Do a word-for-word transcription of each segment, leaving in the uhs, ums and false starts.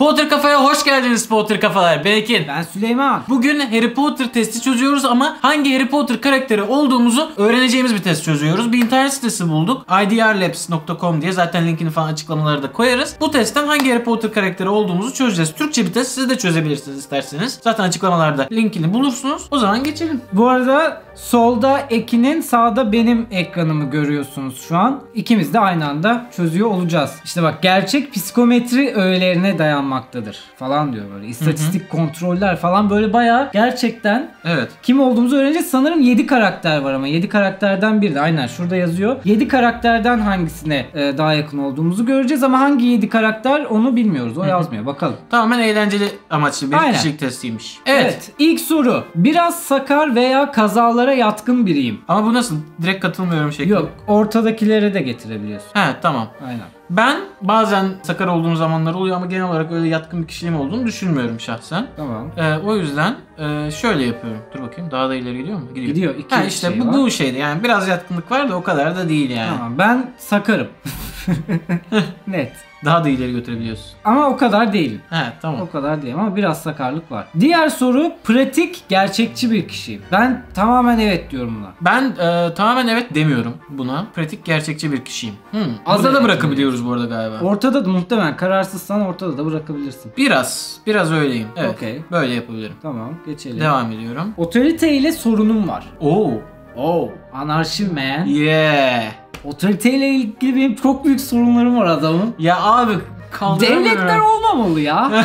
Potter Kafa'ya hoş geldiniz Potter Kafalar. Ben Ekin. Ben Süleyman. Bugün Harry Potter testi çözüyoruz ama hangi Harry Potter karakteri olduğumuzu öğreneceğimiz bir test çözüyoruz. Bir internet sitesi bulduk. i d r labs nokta com diye, zaten linkini falan açıklamalara da koyarız. Bu testten hangi Harry Potter karakteri olduğumuzu çözeceğiz. Türkçe bir test, siz de çözebilirsiniz isterseniz. Zaten açıklamalarda linkini bulursunuz. O zaman geçelim. Bu arada solda Ekin'in, sağda benim ekranımı görüyorsunuz şu an. İkimiz de aynı anda çözüyor olacağız. İşte bak, gerçek psikometri öğelerine dayanmaktadır falan diyor böyle. İstatistik, hı hı, kontroller falan, böyle bayağı gerçekten evet, kim olduğumuzu öğreneceğiz. Sanırım yedi karakter var ama yedi karakterden biri de aynen şurada yazıyor. yedi karakterden hangisine e, daha yakın olduğumuzu göreceğiz ama hangi yedi karakter onu bilmiyoruz. O, hı hı, yazmıyor. Bakalım. Tamamen eğlenceli amaçlı bir aynen kişilik testiymiş. Evet. Evet. İlk soru. Biraz sakar veya kazalara yatkın biriyim. Ama bu nasıl? Direkt katılmıyorum şekilde. Yok. Ortadakilere de getirebiliyorsun. He, tamam. Aynen. Ben bazen sakar olduğum zamanlar oluyor ama genel olarak öyle yatkın bir kişiliğim olduğunu düşünmüyorum şahsen. Tamam. Ee, o yüzden e, şöyle yapıyorum. Dur bakayım, daha da ileri gidiyor mu? Gidiyor. Gidiyor. İki ha, işte şey bu, bu şeydi yani, biraz yatkınlık var da o kadar da değil yani. Tamam, ben sakarım. Net. Daha da ileri götürebiliyorsun. Ama o kadar değilim. He, tamam. O kadar değilim ama biraz sakarlık var. Diğer soru, pratik, gerçekçi bir kişiyim. Ben tamamen evet diyorum buna. Ben e, tamamen evet demiyorum buna. Pratik, gerçekçi bir kişiyim. Hmm. Azda da bırakabiliyoruz bu arada galiba. Ortada da muhtemelen, kararsızsan ortada da bırakabilirsin. Biraz. Biraz öyleyim. Evet. Okay. Böyle yapabilirim. Tamam, geçelim. Devam ediyorum. Otorite ile sorunum var. Oo. Oo. Anarşi man. Yeah. Otoriteyle ilgili benim çok büyük sorunlarım var adamım. Ya abi, kaldıramıyorum. Devletler olmamalı ya.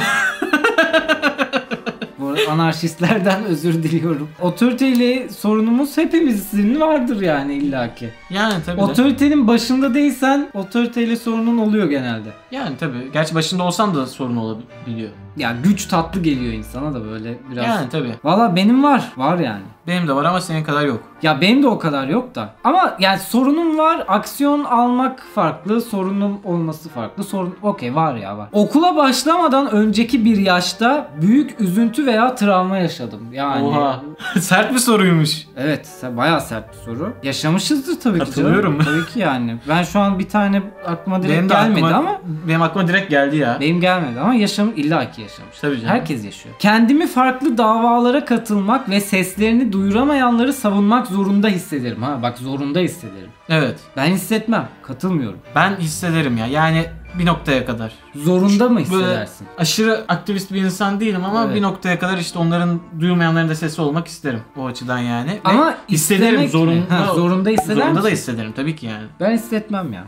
Bu arada anarşistlerden özür diliyorum. Otoriteyle sorunumuz hepimizin vardır yani illaki. Yani tabii. Otoritenin de başında değilsen otoriteyle sorunun oluyor genelde. Yani tabii. Gerçi başında olsan da sorun olabiliyor. Ya güç tatlı geliyor insana da böyle biraz. Yani tabii. Valla benim var. Var yani. Benim de var ama senin kadar yok. Ya benim de o kadar yok da. Ama yani sorunum var. Aksiyon almak farklı. Sorunum olması farklı. Sorun okey, var ya, var. Okula başlamadan önceki bir yaşta büyük üzüntü veya travma yaşadım. Yani. Oha. Sert bir soruymuş. Evet. Bayağı sert bir soru. Yaşamışızdır tabii ki. Hatırlıyorum. Tabii ki yani. Ben şu an bir tane aklıma direkt benim gelmedi aklıma, ama. Benim aklıma direkt geldi ya. Benim gelmedi ama yaşam illa ki yaşamış. Tabii canım. Herkes yaşıyor. Kendimi farklı davalara katılmak ve seslerini duyuramayanları savunmak zorunda hissederim. Ha bak, zorunda hissederim. Evet. Ben hissetmem. Katılmıyorum. Ben hissederim ya. Yani bir noktaya kadar. Zorunda mı hissedersin? Böyle aşırı aktivist bir insan değilim ama evet, bir noktaya kadar işte onların, duymayanların da sesi olmak isterim o açıdan yani. Ama ve hissederim zorunda. Ha, zorunda hisseder Zorunda misin? Da hissederim tabii ki yani. Ben hissetmem ya.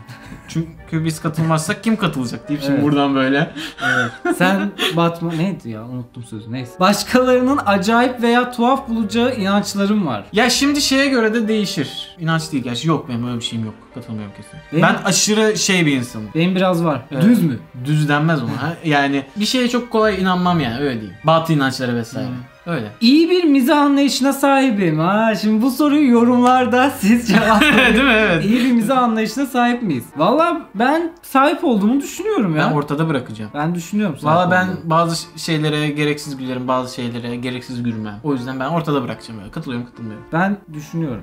Çünkü biz katılmazsak kim katılacak deyip evet, şimdi buradan böyle. Evet. Sen batma neydi ya, unuttum sözü, neyse. Başkalarının acayip veya tuhaf bulacağı inançlarım var. Ya şimdi şeye göre de değişir. İnanç değil gerçi, yok benim öyle bir şeyim yok. Katılmıyorum kesin. Benim, ben aşırı şey bir insanım. Benim biraz var. Evet. Düz mü? Düz denmez ona. Yani bir şeye çok kolay inanmam yani, öyle diyeyim. Batıl inançlara vesaire. Hmm. Öyle. İyi bir mizah anlayışına sahibim. Ha, şimdi bu soruyu yorumlarda siz cevap verin. Değil mi? Evet. İyi bir mizah anlayışına sahip miyiz? Valla ben sahip olduğumu düşünüyorum ya. Ben ortada bırakacağım. Ben düşünüyorum. Valla ben olduğumu. Bazı şeylere gereksiz gülerim, bazı şeylere gereksiz gülmem. O yüzden ben ortada bırakacağım. Öyle. Katılıyorum, katılmıyorum. Ben düşünüyorum.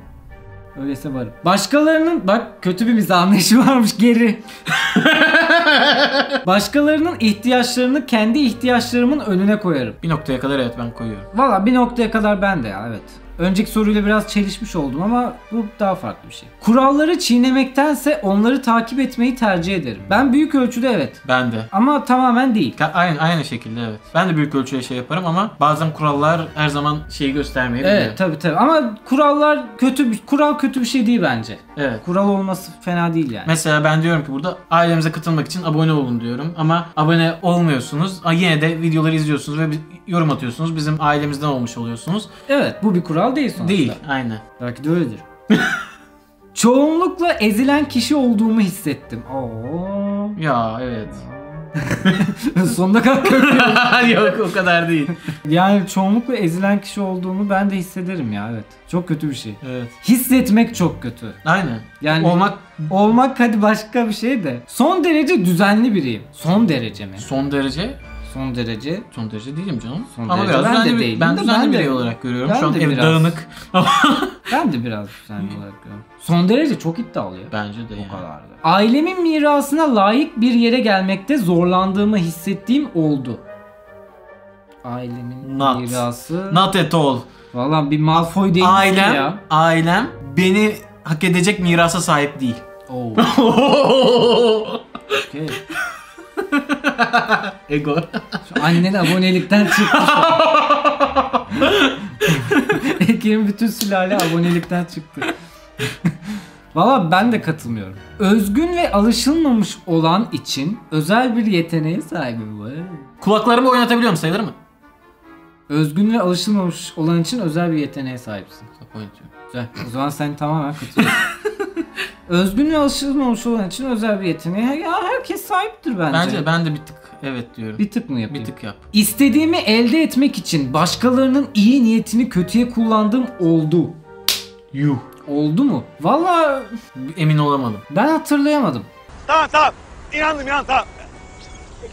Öyleyse varım. Başkalarının, bak kötü bir mizah anlayışı varmış, geri. Başkalarının ihtiyaçlarını kendi ihtiyaçlarımın önüne koyarım. Bir noktaya kadar evet, ben koyuyorum. Valla bir noktaya kadar ben de ya, evet. Önceki soruyla biraz çelişmiş oldum ama bu daha farklı bir şey. Kuralları çiğnemektense onları takip etmeyi tercih ederim. Ben büyük ölçüde evet. Ben de. Ama tamamen değil. Aynı, aynı şekilde evet. Ben de büyük ölçüde şey yaparım ama bazen kurallar her zaman şeyi göstermeyebilir. Evet tabii tabii ama kurallar kötü bir, kural kötü bir şey değil bence. Evet. Kural olması fena değil yani. Mesela ben diyorum ki burada ailemize katılmak için abone olun diyorum ama abone olmuyorsunuz. Yine de videoları izliyorsunuz ve yorum atıyorsunuz. Bizim ailemizden olmuş oluyorsunuz. Evet, bu bir kural değil sonuçta. Değil, aynen. Belki de öyledir. Çoğunlukla ezilen kişi olduğumu hissettim. Oo. Ya evet. Sonuna kadar kötü. Yok o kadar değil. Yani çoğunlukla ezilen kişi olduğumu ben de hissederim ya, evet. Çok kötü bir şey. Evet. Hissetmek çok kötü. Aynen. Yani olmak olmak hadi başka bir şey de. Son derece düzenli biriyim. Son derece mi? Son derece? Son derece. Son derece değilim canım. Son ama derece. Biraz ben de bir, değilim. Ben de düzenli ben de, biri olarak görüyorum. Şu an ev dağınık. Ben de biraz düzenli olarak görüyorum. Son derece çok iddialı. Bence de. O yani. Kadar da. Ailemin mirasına layık bir yere gelmekte zorlandığımı hissettiğim oldu. Ailemin not. Mirası... Not at all. Valla bir Malfoy değil ailem, ya. Ailem beni hak edecek mirasa sahip değil. Oo. Okay. Ego. Şu annen abonelikten çıktı. Ege'nin bütün sülale abonelikten çıktı. Valla ben de katılmıyorum. Özgün ve alışılmamış olan için özel bir yeteneğe sahibim var. Kulaklarımı oynatabiliyor mu, sayılır mı? Özgün ve alışılmamış olan için özel bir yeteneğe sahipsin. Güzel. O zaman sen tamamen katılıyorsun. Özgün ve alışılmamış olan için özel bir yeteneğe ya herkes sahiptir bence. Bence ben de bir tık evet diyorum. Bir tık mı yapayım? Bir tık yap. İstediğimi elde etmek için başkalarının iyi niyetini kötüye kullandığım oldu. Yuh. Oldu mu? Vallahi emin olamadım. Ben hatırlayamadım. Tamam tamam. İnandım ya tamam.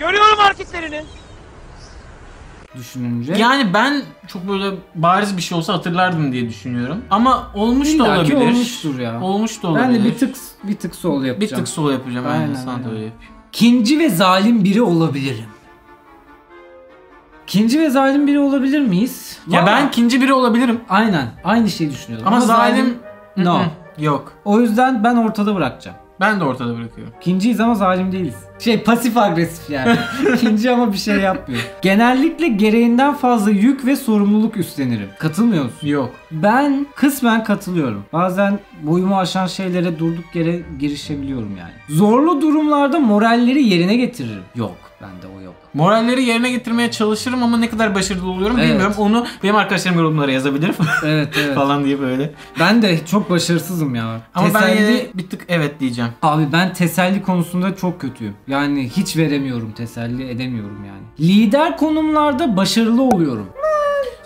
Görüyorum hareketlerini. Düşününce. Yani ben çok böyle bariz bir şey olsa hatırlardım diye düşünüyorum. Ama olmuş İllaki da olabilir. Olmuştur ya. Olmuş da olabilir. Ben de bir tık bir tık sol yapacağım. Bir tık sol yapacağım. Aynen, aynen. Sana da öyle yapayım. Kinci ve zalim biri olabilirim. Kinci ve zalim biri olabilir miyiz? Vallahi... Ya ben kinci biri olabilirim. Aynen. Aynı şeyi düşünüyorum. Ama, Ama zalim... zalim... No. Yok. O yüzden ben ortada bırakacağım. Ben de ortada bırakıyorum. Kinciyiz ama zalim değiliz. Şey pasif agresif yani. Kinci ama bir şey yapmıyor. Genellikle gereğinden fazla yük ve sorumluluk üstlenirim. Katılmıyor musun? Yok. Ben kısmen katılıyorum. Bazen boyumu aşan şeylere durduk yere girişebiliyorum yani. Zorlu durumlarda moralleri yerine getiririm. Yok. Bende o yok. Moralleri yerine getirmeye çalışırım ama ne kadar başarılı oluyorum evet. Bilmiyorum. Onu benim arkadaşlarım yorumlara yazabilir. Evet evet. Falan diye böyle. Ben de çok başarısızım ya. Ama teselli... ben yine bir tık evet diyeceğim. Abi ben teselli konusunda çok kötüyüm. Yani hiç veremiyorum, teselli edemiyorum yani. Lider konumlarda başarılı oluyorum.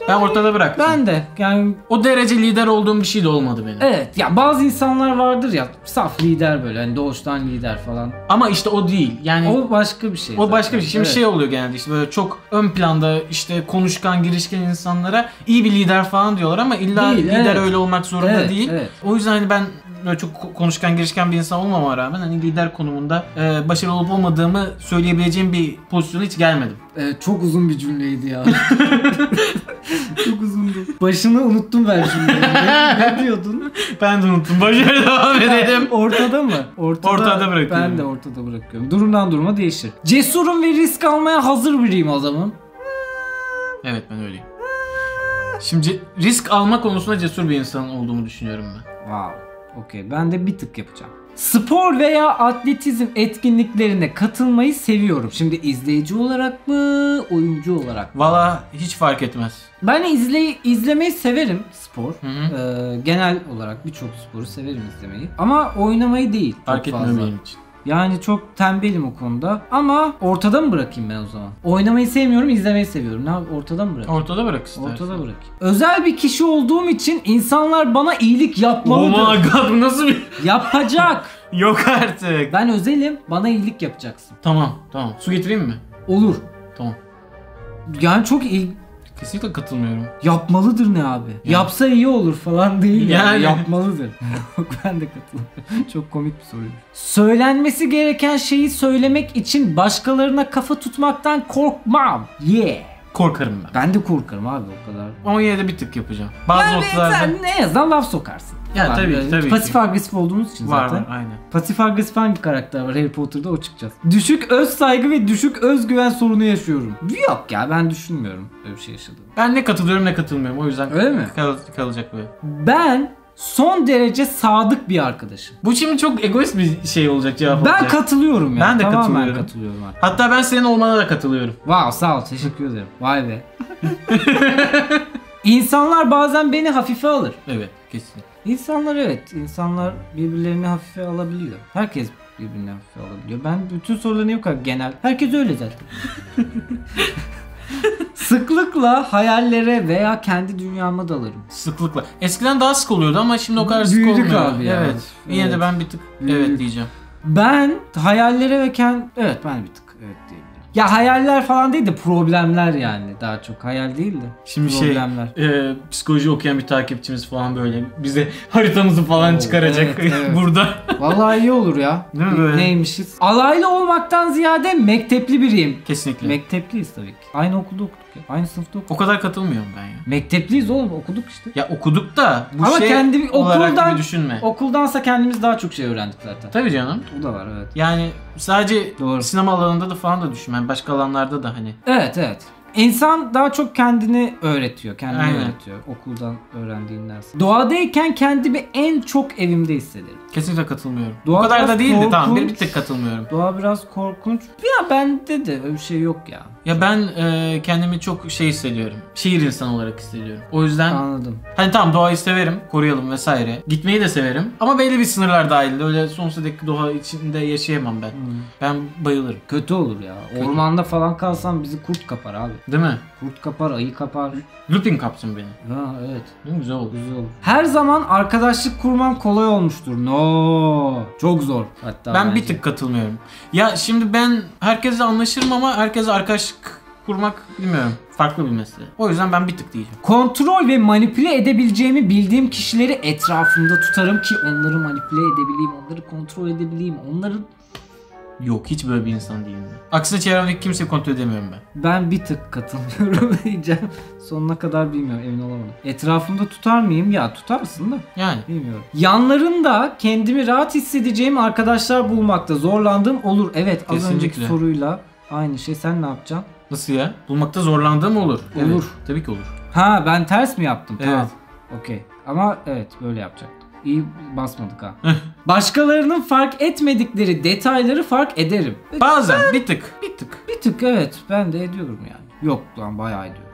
Ben ortada bıraktım. Ben de yani o derece lider olduğum bir şey de olmadı benim. Evet ya bazı insanlar vardır ya saf lider böyle hani doğuştan lider falan. Ama işte o değil yani. O başka bir şey. O zaten. Başka bir şey. Şimdi evet. Şey oluyor genelde işte böyle çok ön planda işte konuşkan girişken insanlara iyi bir lider falan diyorlar ama illa değil, lider evet. Öyle olmak zorunda evet, değil. Evet. O yüzden hani ben böyle çok konuşkan girişken bir insan olmama rağmen hani lider konumunda e, başarılı olup olmadığımı söyleyebileceğim bir pozisyona hiç gelmedim. Evet, çok uzun bir cümleydi ya. Çok uzundu. Başını unuttum ben şimdi. Ne, ne diyordun? Ben de unuttum. Başarı devam edelim. Ortada mı? Ortada, ortada bırakıyorum. Ben de ortada bırakıyorum. Durumdan duruma değişir. Cesurum ve risk almaya hazır biriyim adamım. Evet ben öyleyim. Şimdi risk alma konusunda cesur bir insan olduğumu düşünüyorum ben. Wow. Okey, ben de bir tık yapacağım. Spor veya atletizm etkinliklerine katılmayı seviyorum. Şimdi izleyici olarak mı, oyuncu olarak mı? Valla hiç fark etmez. Ben izle, izlemeyi severim spor. Hı hı. Ee, genel olarak birçok sporu severim izlemeyi. Ama oynamayı değil. Fark etmiyor benim için. Yani çok tembelim o konuda. Ama ortada mı bırakayım ben o zaman? Oynamayı sevmiyorum, izlemeyi seviyorum. Ne abi, ortada mı bırakayım? Ortada bırak istersen. Ortada bırakayım. Özel bir kişi olduğum için insanlar bana iyilik yapmalıdır. Oh my god, bu nasıl bir... Yapacak. Yok artık. Ben özelim, bana iyilik yapacaksın. Tamam, tamam. Su getireyim mi? Olur. Tamam. Yani çok iyi... Kesinlikle katılmıyorum. Yapmalıdır ne abi? Yani. Yapsa iyi olur falan değil yani. Yani. Yapmalıdır. Ben de katılıyorum. Çok komik bir soru. Söylenmesi gereken şeyi söylemek için başkalarına kafa tutmaktan korkmam. Yeah. Korkarım ben. Ben de korkarım abi o kadar. Ama yine de bir tık yapacağım. Bazı yani noktalarda... Sen ne yazdan laf sokarsın. Yani tabii ki, tabii pasif ki. Agresif olduğumuz için var, zaten. Var aynen. Pasif agresif hangi karakter var Harry Potter'da o çıkacağız. Düşük öz saygı ve düşük özgüven sorunu yaşıyorum. Yok ya ben düşünmüyorum öyle bir şey yaşadım. Ben ne katılıyorum ne katılmıyorum o yüzden. Öyle mi? Kal kalacak böyle. Ben son derece sadık bir arkadaşım. Bu şimdi çok egoist bir şey olacak cevap olacak. Ben katılıyorum ya. Ben de tamam, katılıyorum. Ben katılıyorum hatta ben senin olmana da katılıyorum. Wow sağ ol teşekkür ederim. Vay be. İnsanlar bazen beni hafife alır. Evet kesinlikle. İnsanlar evet, insanlar birbirlerini hafife alabiliyor. Herkes birbirini hafife alabiliyor. Ben bütün sorularını yok abi genel. Herkes öyle zaten. Sıklıkla hayallere veya kendi dünyama dalarım. Sıklıkla. Eskiden daha sık oluyordu ama şimdi o kadar büyüdük sık olmuyor. Abi ya. Evet. Yine evet. De ben bir tık büyüdük. Evet diyeceğim. Ben hayallere ve kendi... Evet ben bir tık evet diyeceğim. Ya hayaller falan değil de problemler yani, daha çok hayal değil de şimdi problemler. Şey, e, psikoloji okuyan bir takipçimiz falan böyle bize haritamızı falan evet, çıkaracak evet, evet. burada. Vallahi iyi olur ya. Değil mi böyle? Neymişiz? Alaylı olmaktan ziyade mektepli biriyim. Kesinlikle. Mektepliyiz tabii ki. Aynı okulda okuduk ya. Aynı sınıfta okuduk. O kadar katılmıyorum ben ya. Mektepliyiz oğlum, okuduk işte. Ya okuduk da bu ama şey kendi, okuldan, düşünme. Okuldansa kendimiz daha çok şey öğrendik zaten. Tabii canım. O da var evet. Yani sadece doğru. Sinema alanında da falan da düşünme. Yani başka alanlarda da hani. Evet evet. İnsan daha çok kendini öğretiyor, kendini aynen. öğretiyor okuldan öğrendiğinden. Doğadayken kendimi en çok evimde hissederim. Kesinlikle katılmıyorum. Doğa o kadar da değildi, tamam bir, bir tek katılmıyorum. Doğa biraz korkunç. Ya bende de öyle bir şey yok ya. Ya ben e, kendimi çok şey hissediyorum, şehir insanı olarak hissediyorum. O yüzden anladım. Hani tamam doğayı severim, koruyalım vesaire. Gitmeyi de severim ama belli bir sınırlar dahilinde. Öyle sonsuza dek doğa içinde yaşayamam ben. Hmm. Ben bayılırım. Kötü olur ya. Kötü. Ormanda falan kalsam bizi kurt kapar abi. Değil mi? Kurt kapar, ayı kapar. Lupin kapsın beni. Ha evet. Ne güzel oldu. Güzel oldu. Her zaman arkadaşlık kurmam kolay olmuştur. No. Çok zor. Hatta ben bence. Bir tık katılmıyorum. Ya şimdi ben herkesle anlaşırım ama herkesle arkadaşlık kurmak bilmiyorum. Farklı bir mesele. O yüzden ben bir tık diyeceğim. Kontrol ve manipüle edebileceğimi bildiğim kişileri etrafımda tutarım ki onları manipüle edebileyim, onları kontrol edebileyim, onların... Yok, hiç böyle bir insan değilim. Aksine çevremdeki kimseyi kontrol edemiyorum ben. Ben bir tık katılmıyorum diyeceğim. Sonuna kadar bilmiyorum, emin olamadım. Etrafımda tutar mıyım? Ya tutarsın da. Yani. Bilmiyorum. Yanlarında kendimi rahat hissedeceğim arkadaşlar bulmakta zorlandığım olur. Evet, az kesinlikle. Önceki soruyla aynı şey. Sen ne yapacaksın? Nasıl ya? Bulmakta zorlandığım olur. Olur. Evet, tabii ki olur. Ha, ben ters mi yaptım? Evet. Tamam. Okey. Ama evet, böyle yapacaktım. İyi basmadık ha. Başkalarının fark etmedikleri detayları fark ederim. Bazen ben, bir tık. Bir tık. Bir tık evet. Ben de ediyorum yani. Yok lan bayağı ediyorum.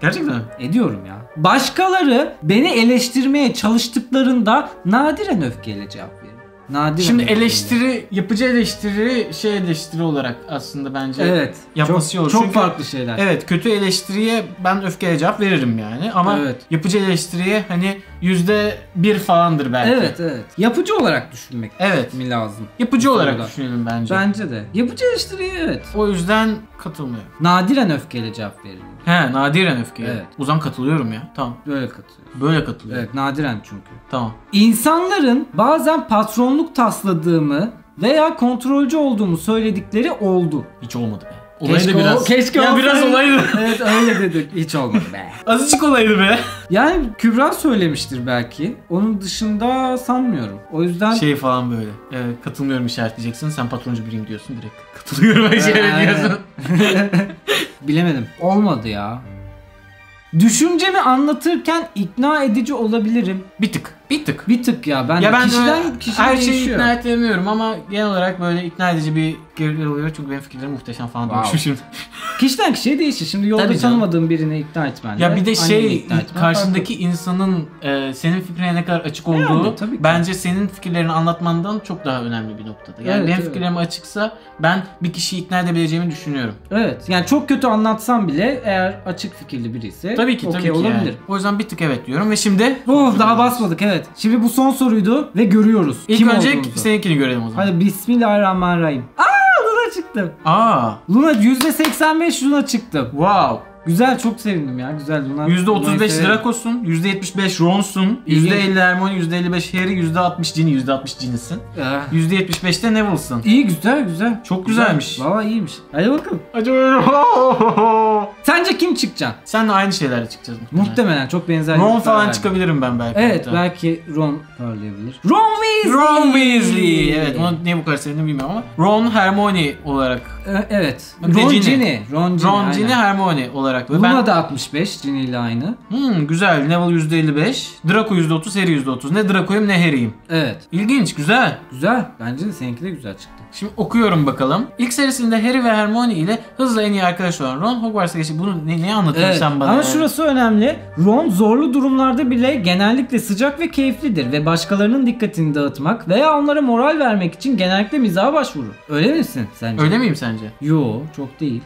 Gerçekten mi? Ediyorum ya. Başkaları beni eleştirmeye çalıştıklarında nadiren öfkeyle cevap veririm. Nadiren. Şimdi eleştiri, yapıcı eleştiri şey eleştiri olarak aslında bence evet, yapması çok, çok çünkü, farklı şeyler. Evet, kötü eleştiriye ben öfkeyle cevap veririm yani ama evet. Yapıcı eleştiriye hani yüzde bir falandır belki. Evet evet. Yapıcı olarak düşünmek evet. mi lazım? Yapıcı olarak düşünelim bence. Bence de. Yapıcı eleştiriye evet. O yüzden katılmıyorum. Nadiren öfkeyle cevap veririm. He, nadiren öfkeyle. Evet. O zaman katılıyorum ya. Tamam. Böyle katılıyorum. Böyle katılıyorum. Evet, nadiren çünkü. Tamam. İnsanların bazen patronluk tasladığımı veya kontrolcü olduğumu söyledikleri oldu. Hiç olmadı be. Olaydı keşke biraz. O, keşke ya biraz olaydı. Evet öyle dedik. Hiç olmadı be. Azıcık olaydı be. Yani Kübra söylemiştir belki. Onun dışında sanmıyorum. O yüzden... Şey falan böyle. E, katılmıyorum işaretleyeceksin. Sen patroncu biriyim diyorsun direkt. Katılıyorum işaretliyorsun. Bilemedim. Olmadı ya. Düşüncemi anlatırken ikna edici olabilirim. Bir tık. Bir tık. Bir tık ya. Ben, ya ben kişiden kişiden her şeyi değişiyor. İkna edemiyorum ama genel olarak böyle ikna edici bir görüntü oluyor. Çünkü benim fikirlerim muhteşem falan wow. dönüşmüş şimdi. Kişiden kişiye değişir. Şimdi yolda tabii tanımadığın canım. Birini ikna etmen. Ya bir de şey karşındaki farklı. İnsanın e, senin fikrine ne kadar açık olduğu yani, bence senin fikirlerini anlatmandan çok daha önemli bir noktada. Yani evet, benim evet. fikirlerim açıksa ben bir kişiyi ikna edebileceğimi düşünüyorum. Evet. Yani çok kötü anlatsam bile eğer açık fikirli birisi tabii ki, okey olabilir. Yani. O yüzden bir tık evet diyorum ve şimdi oh, daha basmadık evet. Evet. Şimdi bu son soruydu ve görüyoruz. İlk kim önce olduğumuzu. Seninkini görelim o zaman. Hadi bismillahirrahmanirrahim. Aaa Luna çıktım. Aaa. Luna yüzde seksen beş Luna çıktım. Wow. Güzel, çok sevindim ya. Güzel Luna. yüzde otuz beş Draco'sun, yüzde yetmiş beş Ron'sun, yüzde elli Hermione, yüzde elli beş Harry, yüzde altmış Ginny, yüzde altmış Ginny'sin. yüzde yetmiş beş de Neville'sın. İyi, güzel güzel. Çok güzelmiş. Valla iyiymiş. Hadi bakalım. Sence kim çıkacak? Sen de aynı şeylerle çıkacağız muhtemelen. Muhtemelen çok benzer. Ron falan belki. Çıkabilirim ben belki. Evet hatta. Belki Ron parlayabilir. Ron Weasley! Ron Weasley! Evet, evet. Onu niye bu kadar sevdiğini bilmiyorum ama. Ron Hermione olarak. Evet. Ron Ginny. Ron Ginny, Ron Ginny Hermione olarak. Luna ben... da altmış beş, Ginny ile aynı. Hmm, güzel. Neville yüzde elli beş, Draco yüzde otuz, Harry yüzde otuz. Ne Draco'yum ne Harry'yim. Evet. İlginç, güzel. Güzel. Bence de seninki de güzel çıktı. Şimdi okuyorum bakalım. İlk serisinde Harry ve Hermione ile hızla en iyi arkadaş olan Ron Hogwarts'a geçip bunu ne, neye anlatıyorsun evet. sen bana? Ama şurası önemli. Ron zorlu durumlarda bile genellikle sıcak ve keyiflidir ve başkalarının dikkatini dağıtmak veya onlara moral vermek için genellikle mizaha başvurur. Öyle misin sence? Öyle miyim sence? Yo, çok değil.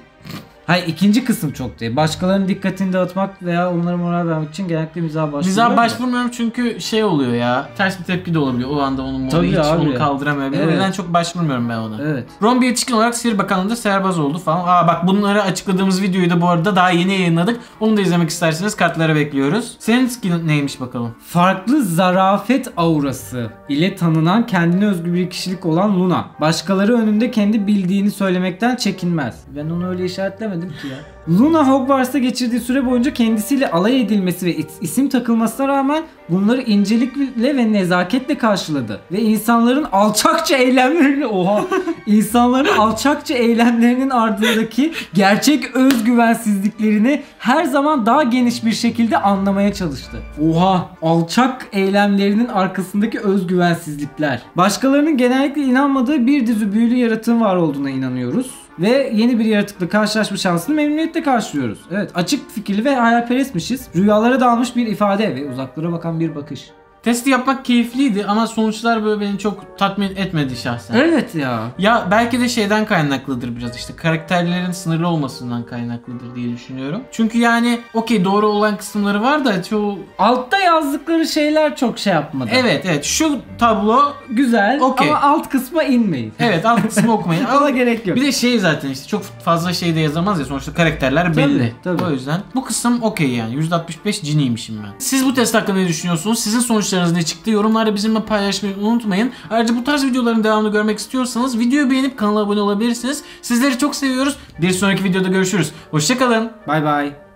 Hayır, ikinci kısım çok değil. Başkalarının dikkatini dağıtmak veya onlara moral vermek için genellikle mizaha başvurmuyorum. Mizaha başvurmuyorum çünkü şey oluyor ya, ters bir tepki de olabiliyor. O anda onun moralı hiç abi. Onu kaldıramayabiliyor. Evet. O yüzden çok başvurmuyorum ben ona. Evet. Ron bir yetişkin olarak Sihir Bakanlığı'nda serbaz oldu falan. Aa bak, bunları açıkladığımız videoyu da bu arada daha yeni yayınladık. Onu da izlemek isterseniz kartlara bekliyoruz. Senin skillin neymiş bakalım? Farklı zarafet aurası ile tanınan, kendine özgü bir kişilik olan Luna. Başkaları önünde kendi bildiğini söylemekten çekinmez. Ben onu öyle işaretle ki ya. Luna Hogwarts'ta geçirdiği süre boyunca kendisiyle alay edilmesi ve isim takılmasına rağmen bunları incelikle ve nezaketle karşıladı ve insanların alçakça eylemlerini oha insanların alçakça eylemlerinin ardındaki gerçek özgüvensizliklerini her zaman daha geniş bir şekilde anlamaya çalıştı. Oha, alçak eylemlerinin arkasındaki özgüvensizlikler. Başkalarının genellikle inanmadığı bir dizi büyülü yaratığın var olduğuna inanıyoruz ve yeni bir yaratıkla karşılaşma şansını memnuniyetle karşılıyoruz. Evet, açık fikirli ve hayalperestmişiz. Rüyalara dalmış bir ifade ve uzaklara bakan bir bakış. Testi yapmak keyifliydi ama sonuçlar böyle beni çok tatmin etmedi şahsen. Evet ya. Ya belki de şeyden kaynaklıdır biraz, işte karakterlerin sınırlı olmasından kaynaklıdır diye düşünüyorum. Çünkü yani okey, doğru olan kısımları var da çoğu... Altta yazdıkları şeyler çok şey yapmadı. Evet evet, şu tablo güzel okay. Ama alt kısma inmeyin. Evet, alt kısmı okumayın. Ona gerek yok. Bir de şey zaten işte çok fazla şey de yazamaz ya sonuçta, karakterler belli. Tabii, tabii. O yüzden bu kısım okey yani. yüzde altmış beş Ginny'ymişim ben. Siz bu test hakkında ne düşünüyorsunuz? Sizin sonuç ne çıktı? Yorumlarda bizimle paylaşmayı unutmayın. Ayrıca bu tarz videoların devamını görmek istiyorsanız videoyu beğenip kanala abone olabilirsiniz. Sizleri çok seviyoruz. Bir sonraki videoda görüşürüz. Hoşça kalın. Bay bay.